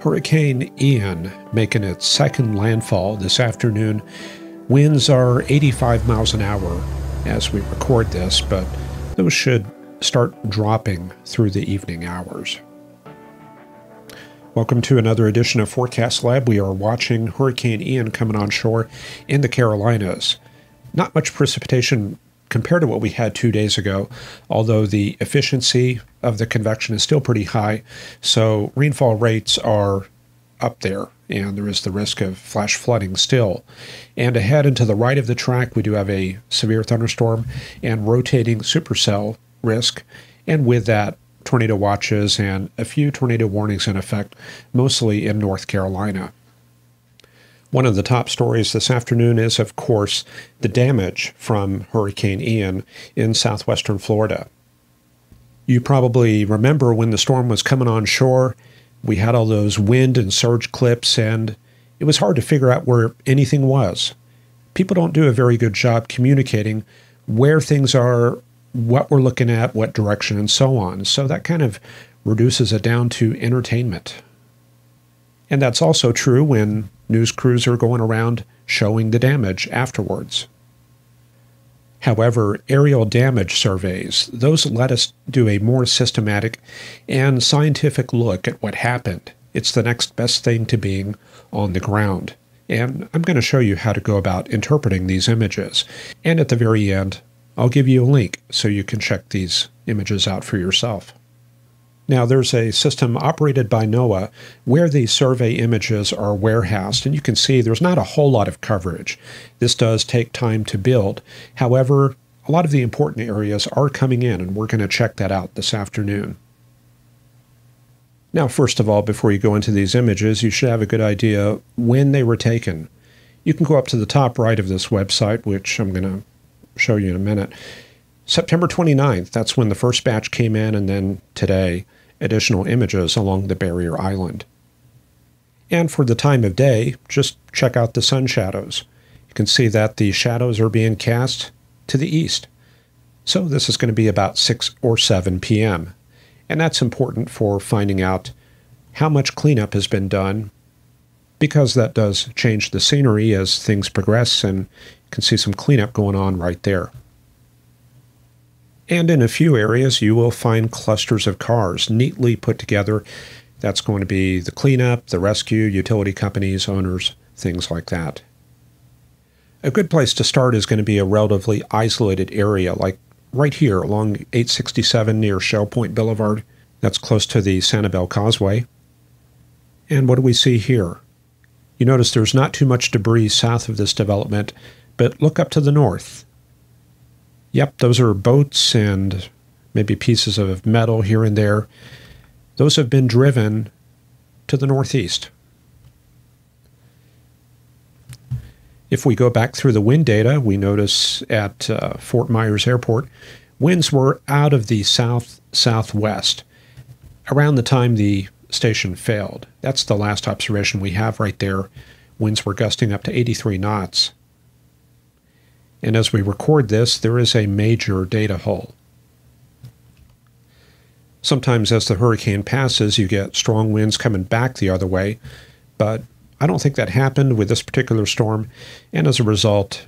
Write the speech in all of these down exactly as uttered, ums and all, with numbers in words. Hurricane Ian making its second landfall this afternoon. Winds are eighty-five miles an hour as we record this, but those should start dropping through the evening hours. Welcome to another edition of Forecast Lab. We are watching Hurricane Ian coming onshore in the Carolinas. Not much precipitation compared to what we had two days ago, although the efficiency of the convection is still pretty high, so rainfall rates are up there, and there is the risk of flash flooding still. And ahead and to the right of the track, we do have a severe thunderstorm and rotating supercell risk, and with that, tornado watches and a few tornado warnings in effect, mostly in North Carolina. One of the top stories this afternoon is, of course, the damage from Hurricane Ian in southwestern Florida. You probably remember when the storm was coming on shore, we had all those wind and surge clips, and it was hard to figure out where anything was. People don't do a very good job communicating where things are, what we're looking at, what direction, and so on. So that kind of reduces it down to entertainment. And that's also true when news crews are going around showing the damage afterwards. However, aerial damage surveys, those let us do a more systematic and scientific look at what happened. It's the next best thing to being on the ground. And I'm going to show you how to go about interpreting these images. And at the very end, I'll give you a link so you can check these images out for yourself. Now, there's a system operated by NOAA where these survey images are warehoused, and you can see there's not a whole lot of coverage. This does take time to build. However, a lot of the important areas are coming in, and we're going to check that out this afternoon. Now, first of all, before you go into these images, you should have a good idea when they were taken. You can go up to the top right of this website, which I'm going to show you in a minute. September twenty-ninth, that's when the first batch came in, and then today, additional images along the barrier island. And for the time of day, just check out the sun shadows. You can see that the shadows are being cast to the east. So this is going to be about six or seven p m And that's important for finding out how much cleanup has been done, because that does change the scenery as things progress, and can see some cleanup going on right there. And in a few areas, you will find clusters of cars neatly put together. That's going to be the cleanup, the rescue, utility companies, owners, things like that. A good place to start is going to be a relatively isolated area, like right here along eight sixty-seven near Shell Point Boulevard. That's close to the Sanibel Causeway. And what do we see here? You notice there's not too much debris south of this development, but look up to the north. Yep, those are boats and maybe pieces of metal here and there. Those have been driven to the northeast. If we go back through the wind data, we notice at uh, Fort Myers Airport, winds were out of the south-southwest around the time the station failed. That's the last observation we have right there. Winds were gusting up to eighty-three knots. And as we record this, there is a major data hole. Sometimes as the hurricane passes, you get strong winds coming back the other way, but I don't think that happened with this particular storm, and as a result,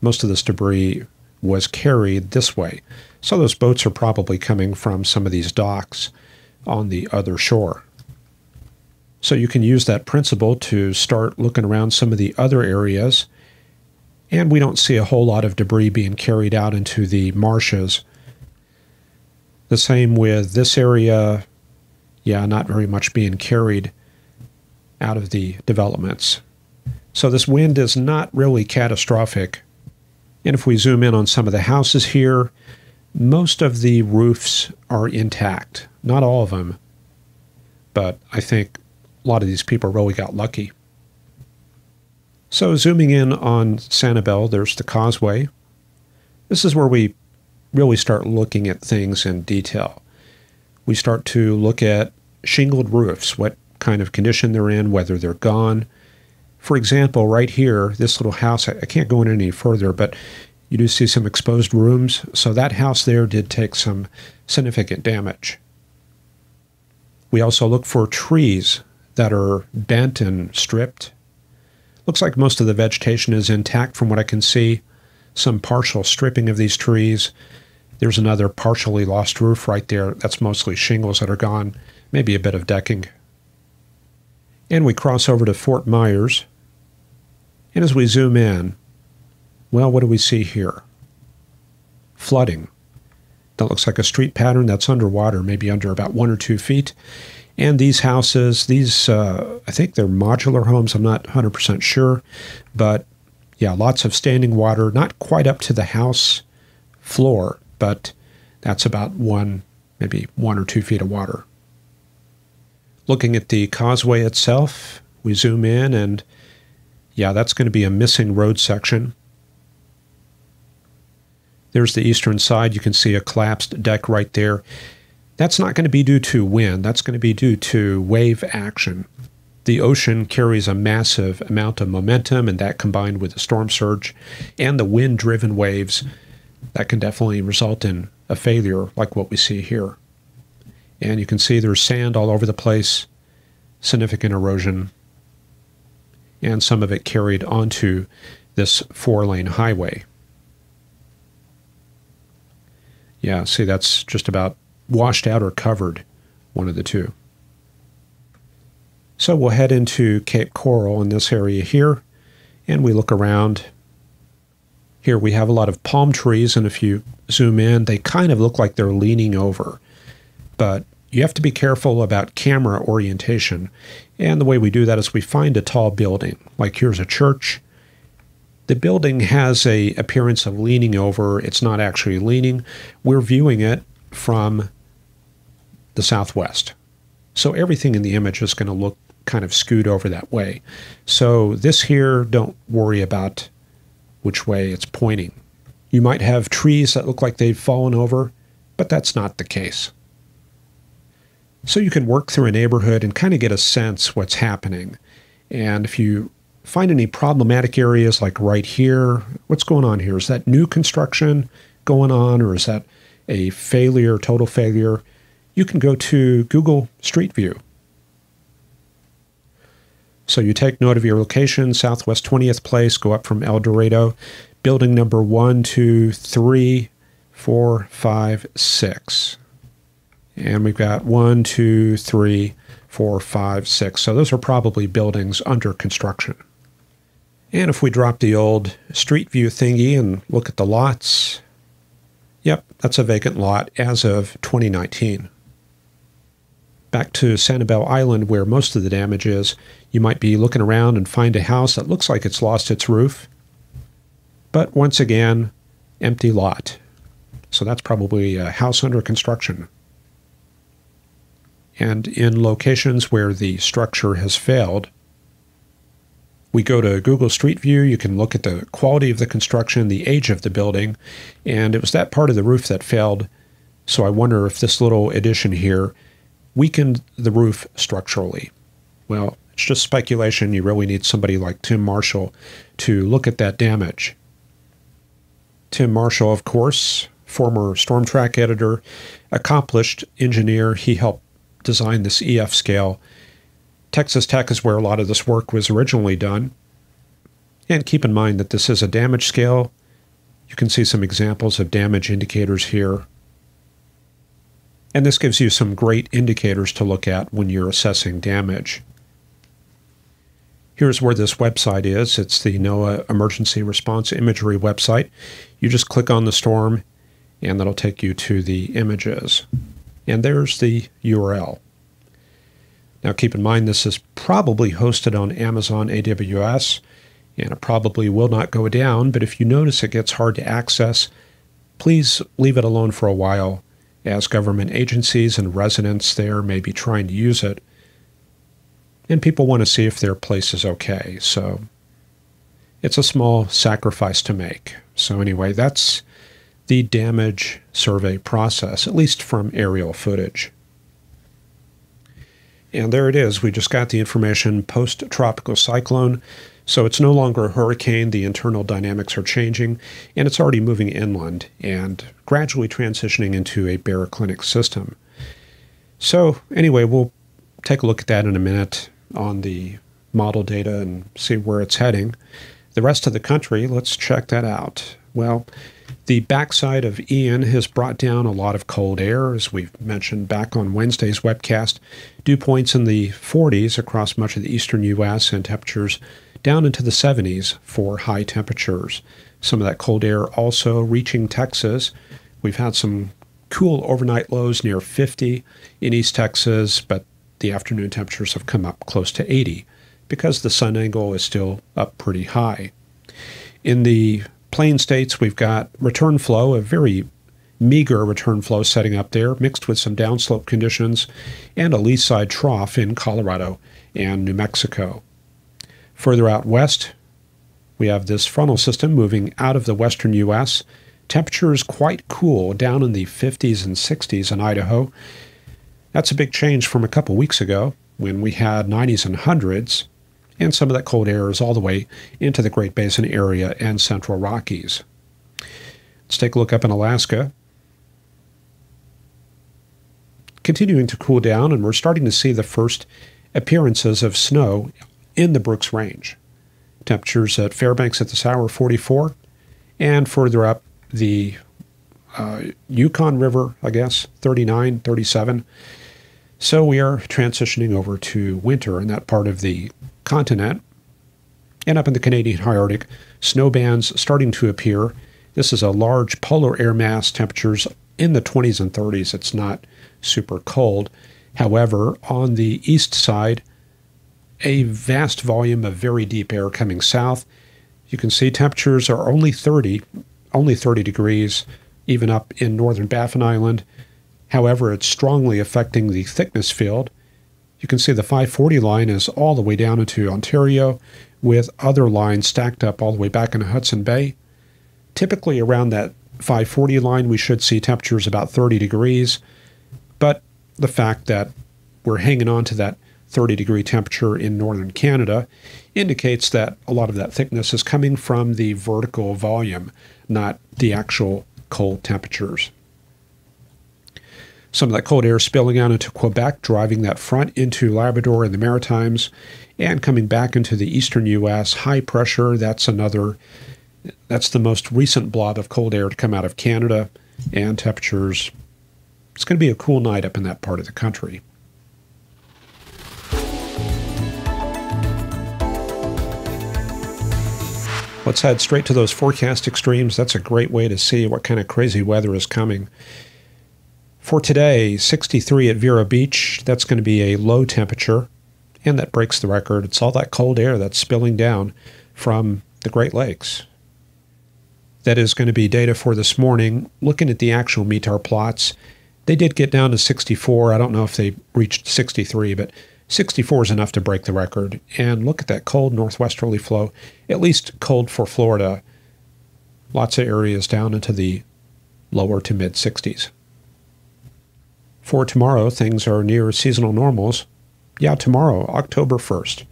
most of this debris was carried this way. So those boats are probably coming from some of these docks on the other shore. So you can use that principle to start looking around some of the other areas. And we don't see a whole lot of debris being carried out into the marshes. The same with this area. Yeah, not very much being carried out of the developments. So this wind is not really catastrophic. And if we zoom in on some of the houses here, most of the roofs are intact. Not all of them, but I think a lot of these people really got lucky. So zooming in on Sanibel, there's the causeway. This is where we really start looking at things in detail. We start to look at shingled roofs, what kind of condition they're in, whether they're gone. For example, right here, this little house, I can't go in any further, but you do see some exposed rooms. So that house there did take some significant damage. We also look for trees that are bent and stripped. Looks like most of the vegetation is intact from what I can see. Some partial stripping of these trees. There's another partially lost roof right there. That's mostly shingles that are gone, maybe a bit of decking. And we cross over to Fort Myers. And as we zoom in, well, what do we see here? Flooding. That looks like a street pattern that's underwater, maybe under about one or two feet. And these houses, these, uh, I think they're modular homes. I'm not one hundred percent sure, but yeah, lots of standing water, not quite up to the house floor, but that's about one, maybe one or two feet of water. Looking at the causeway itself, we zoom in and yeah, that's going to be a missing road section. There's the eastern side. You can see a collapsed deck right there. That's not going to be due to wind. That's going to be due to wave action. The ocean carries a massive amount of momentum, and that combined with the storm surge and the wind-driven waves, that can definitely result in a failure like what we see here. And you can see there's sand all over the place, significant erosion, and some of it carried onto this four-lane highway. Yeah, see, that's just about washed out or covered, one of the two. So we'll head into Cape Coral in this area here, and we look around. Here we have a lot of palm trees, and if you zoom in, they kind of look like they're leaning over. But you have to be careful about camera orientation, and the way we do that is we find a tall building. Like here's a church. The building has a appearance of leaning over. It's not actually leaning. We're viewing it from the southwest. So everything in the image is going to look kind of skewed over that way. So this here, don't worry about which way it's pointing. You might have trees that look like they've fallen over, but that's not the case. So you can work through a neighborhood and kind of get a sense what's happening. And if you find any problematic areas like right here, what's going on here? Is that new construction going on, or is that a failure, total failure? You can go to Google Street View. So you take note of your location, Southwest twentieth place, go up from El Dorado, building number one, two, three, four, five, six. And we've got one, two, three, four, five, six. So those are probably buildings under construction. And if we drop the old Street View thingy and look at the lots, yep, that's a vacant lot as of twenty nineteen. Back to Sanibel Island, where most of the damage is, you might be looking around and find a house that looks like it's lost its roof. But once again, empty lot. So that's probably a house under construction. And in locations where the structure has failed, we go to Google Street View. You can look at the quality of the construction, the age of the building, and it was that part of the roof that failed. So I wonder if this little addition here weakened the roof structurally. Well, it's just speculation. You really need somebody like Tim Marshall to look at that damage. Tim Marshall, of course, former StormTrack editor, accomplished engineer. He helped design this E F scale. Texas Tech is where a lot of this work was originally done. And keep in mind that this is a damage scale. You can see some examples of damage indicators here. And this gives you some great indicators to look at when you're assessing damage. Here's where this website is. It's the NOAA Emergency Response Imagery website. You just click on the storm, and that'll take you to the images. And there's the U R L. Now keep in mind, this is probably hosted on Amazon A W S, and it probably will not go down, but if you notice it gets hard to access, please leave it alone for a while, as government agencies and residents there may be trying to use it, and people want to see if their place is okay. So it's a small sacrifice to make. So anyway, that's the damage survey process, at least from aerial footage. And there it is. We just got the information post-tropical cyclone. So it's no longer a hurricane. The internal dynamics are changing, and it's already moving inland and gradually transitioning into a baroclinic system. So anyway, we'll take a look at that in a minute. on the model data and see where it's heading. The rest of the country, let's check that out. Well, the backside of Ian has brought down a lot of cold air, as we've mentioned back on Wednesday's webcast. Dew points in the forties across much of the eastern U S and temperatures down into the seventies for high temperatures. Some of that cold air also reaching Texas. We've had some cool overnight lows near fifty in East Texas, but the afternoon temperatures have come up close to eighty because the sun angle is still up pretty high. In the plain states, we've got return flow, a very meager return flow setting up there, mixed with some downslope conditions and a lee side trough in Colorado and New Mexico. Further out west, we have this frontal system moving out of the western U S Temperatures quite cool, down in the fifties and sixties in Idaho. That's a big change from a couple weeks ago when we had nineties and hundreds, and some of that cold air is all the way into the Great Basin area and Central Rockies. Let's take a look up in Alaska. Continuing to cool down, and we're starting to see the first appearances of snow in the Brooks Range. Temperatures at Fairbanks at this hour, forty-four, and further up the uh, Yukon River, I guess, thirty-nine, thirty-seven. So we are transitioning over to winter in that part of the continent. And up in the Canadian high Arctic, snow bands starting to appear. This is a large polar air mass, temperatures in the twenties and thirties. It's not super cold. However, on the east side, a vast volume of very deep air coming south. You can see temperatures are only thirty, only thirty degrees, even up in northern Baffin Island. However, it's strongly affecting the thickness field. You can see the five forty line is all the way down into Ontario, with other lines stacked up all the way back into Hudson Bay. Typically around that five forty line, we should see temperatures about thirty degrees, but the fact that we're hanging on to that thirty degree temperature in northern Canada indicates that a lot of that thickness is coming from the vertical volume, not the actual cold temperatures. Some of that cold air spilling out into Quebec, driving that front into Labrador and the Maritimes, and coming back into the eastern U S High pressure, that's another, that's the most recent blob of cold air to come out of Canada, and temperatures, it's going to be a cool night up in that part of the country. Let's head straight to those forecast extremes. That's a great way to see what kind of crazy weather is coming. For today, sixty-three at Vero Beach. That's going to be a low temperature, and that breaks the record. It's all that cold air that's spilling down from the Great Lakes. That is going to be data for this morning. Looking at the actual METAR plots, they did get down to sixty-four. I don't know if they reached sixty-three, but sixty-four is enough to break the record. And look at that cold northwesterly flow, at least cold for Florida. Lots of areas down into the lower to mid sixties. For tomorrow, things are near seasonal normals. Yeah, tomorrow, October first.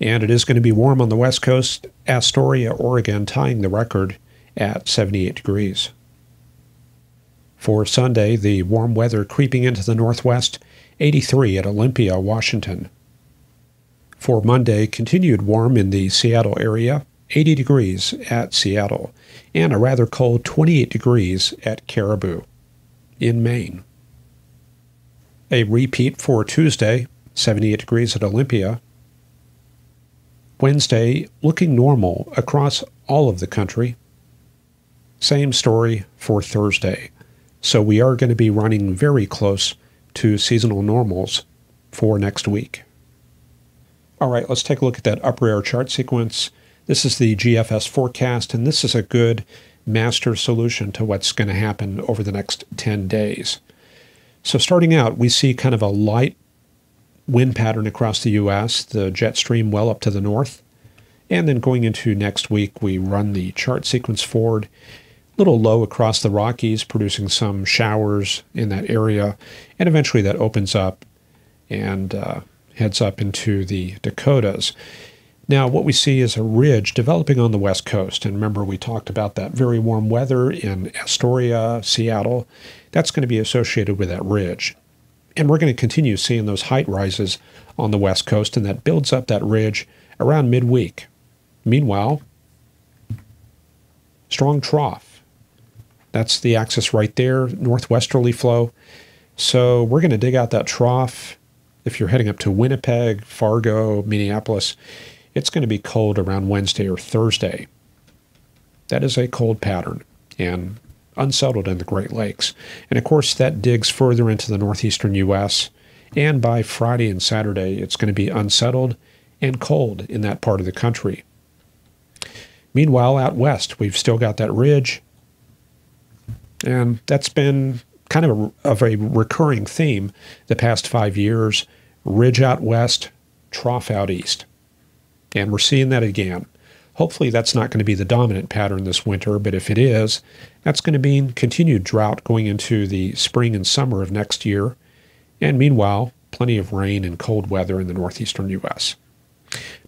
And it is going to be warm on the West Coast, Astoria, Oregon, tying the record at seventy-eight degrees. For Sunday, the warm weather creeping into the northwest, eighty-three at Olympia, Washington. For Monday, continued warm in the Seattle area, eighty degrees at Seattle, and a rather cold twenty-eight degrees at Caribou in Maine. A repeat for Tuesday, seventy-eight degrees at Olympia. Wednesday, looking normal across all of the country. Same story for Thursday. So we are going to be running very close to seasonal normals for next week. All right, let's take a look at that upper air chart sequence. This is the G F S forecast, and this is a good master solution to what's going to happen over the next ten days. So starting out, we see kind of a light wind pattern across the U S, the jet stream well up to the north. And then going into next week, we run the chart sequence forward, little low across the Rockies, producing some showers in that area, and eventually that opens up and uh, heads up into the Dakotas. Now what we see is a ridge developing on the West Coast, and remember we talked about that very warm weather in Astoria, Seattle. That's going to be associated with that ridge. And we're going to continue seeing those height rises on the West Coast, and that builds up that ridge around midweek. Meanwhile, strong trough. That's the axis right there, northwesterly flow. So we're going to dig out that trough. If you're heading up to Winnipeg, Fargo, Minneapolis, it's going to be cold around Wednesday or Thursday. That is a cold pattern and unsettled in the Great Lakes. And of course, that digs further into the northeastern U S And by Friday and Saturday, it's going to be unsettled and cold in that part of the country. Meanwhile, out west, we've still got that ridge. And that's been kind of a, of a recurring theme the past five years, ridge out west, trough out east. And we're seeing that again. Hopefully that's not going to be the dominant pattern this winter, but if it is, that's going to mean continued drought going into the spring and summer of next year. And meanwhile, plenty of rain and cold weather in the northeastern U S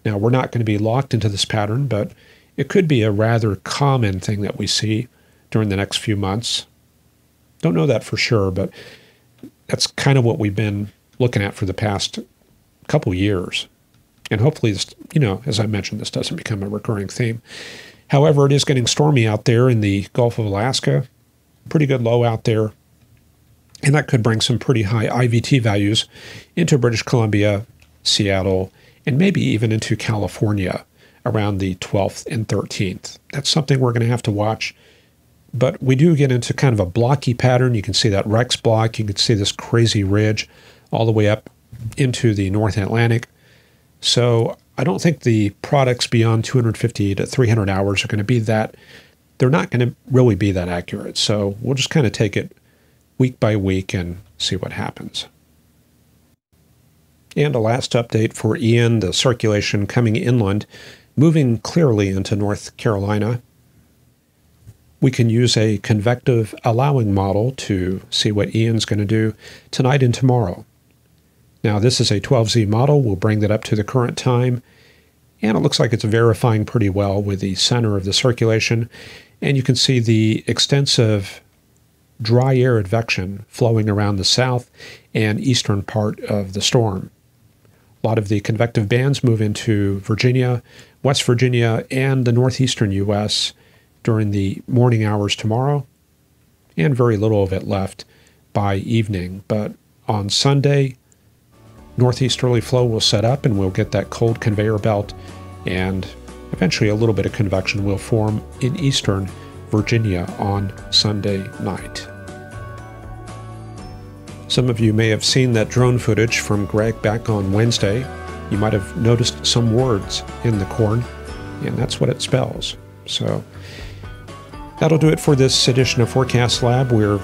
Now, we're not going to be locked into this pattern, but it could be a rather common thing that we see during the next few months. Don't know that for sure, but that's kind of what we've been looking at for the past couple years. And hopefully, this, you know, as I mentioned, this doesn't become a recurring theme. However, it is getting stormy out there in the Gulf of Alaska. Pretty good low out there. And that could bring some pretty high I V T values into British Columbia, Seattle, and maybe even into California around the twelfth and thirteenth. That's something we're going to have to watch. But we do get into kind of a blocky pattern. You can see that Rex block. You can see this crazy ridge all the way up into the North Atlantic. So I don't think the products beyond two hundred fifty to three hundred hours are going to be that. They're not going to really be that accurate. So we'll just kind of take it week by week and see what happens. And a last update for Ian, the circulation coming inland, moving clearly into North Carolina. We can use a convective allowing model to see what Ian's going to do tonight and tomorrow. Now, this is a twelve Z model. We'll bring that up to the current time. And it looks like it's verifying pretty well with the center of the circulation. And you can see the extensive dry air advection flowing around the south and eastern part of the storm. A lot of the convective bands move into Virginia, West Virginia, and the northeastern U S during the morning hours tomorrow, and very little of it left by evening. But on Sunday, northeasterly flow will set up and we'll get that cold conveyor belt, and eventually a little bit of convection will form in eastern Virginia on Sunday night. Some of you may have seen that drone footage from Greg back on Wednesday. You might have noticed some words in the corn, and that's what it spells. So that'll do it for this edition of Forecast Lab. We're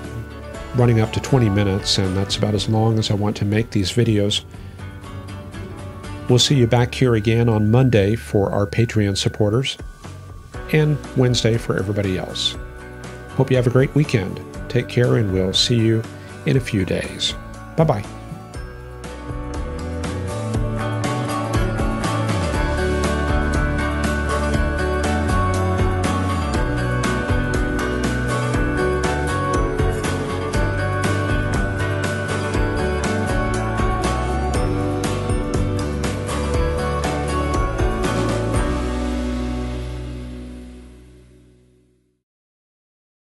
running up to twenty minutes, and that's about as long as I want to make these videos. We'll see you back here again on Monday for our Patreon supporters, and Wednesday for everybody else. Hope you have a great weekend. Take care, and we'll see you in a few days. Bye-bye.